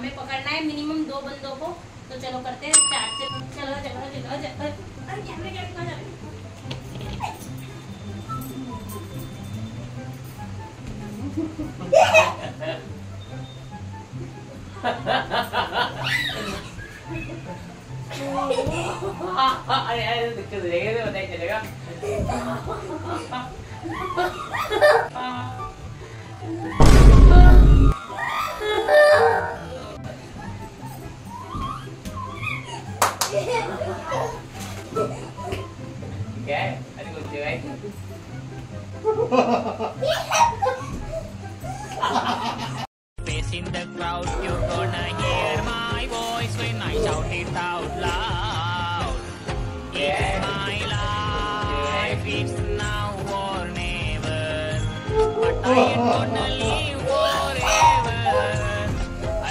हमें पकड़ना है मिनिमम 2 बंदों को। तो चलो करते हैं स्टार्ट। चलो चलो चलो चलो अरे कैमरे के पास आ अरे अरे दिक्कत देगा तो बताइए चलेगा। Face in the crowd, you're gonna hear my voice when I shout it out loud. It's my life, it's now or never. But I ain't gonna live forever.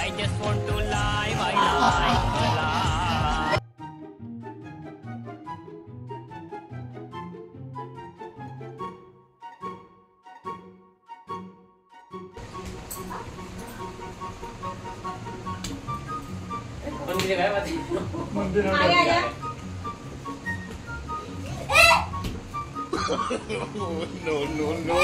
I just want to live my life. मंदिर है भाई मंदिर आ गया। No no no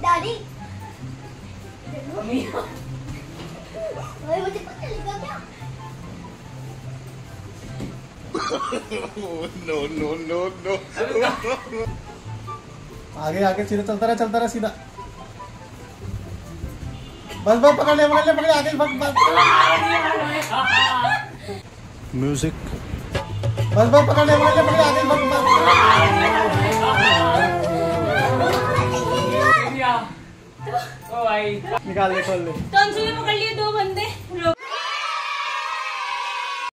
दादी मुझे पता लगा क्या? नो नो नो नो आगे आगे सीधा चलता रहा सीधा। बस बस पकड़ ले आगे बस म्यूजिक बस पकड़ ले आगे बस निकाल ले खोल ले। तो अंशु ने पकड़ लिए 2 बंदे।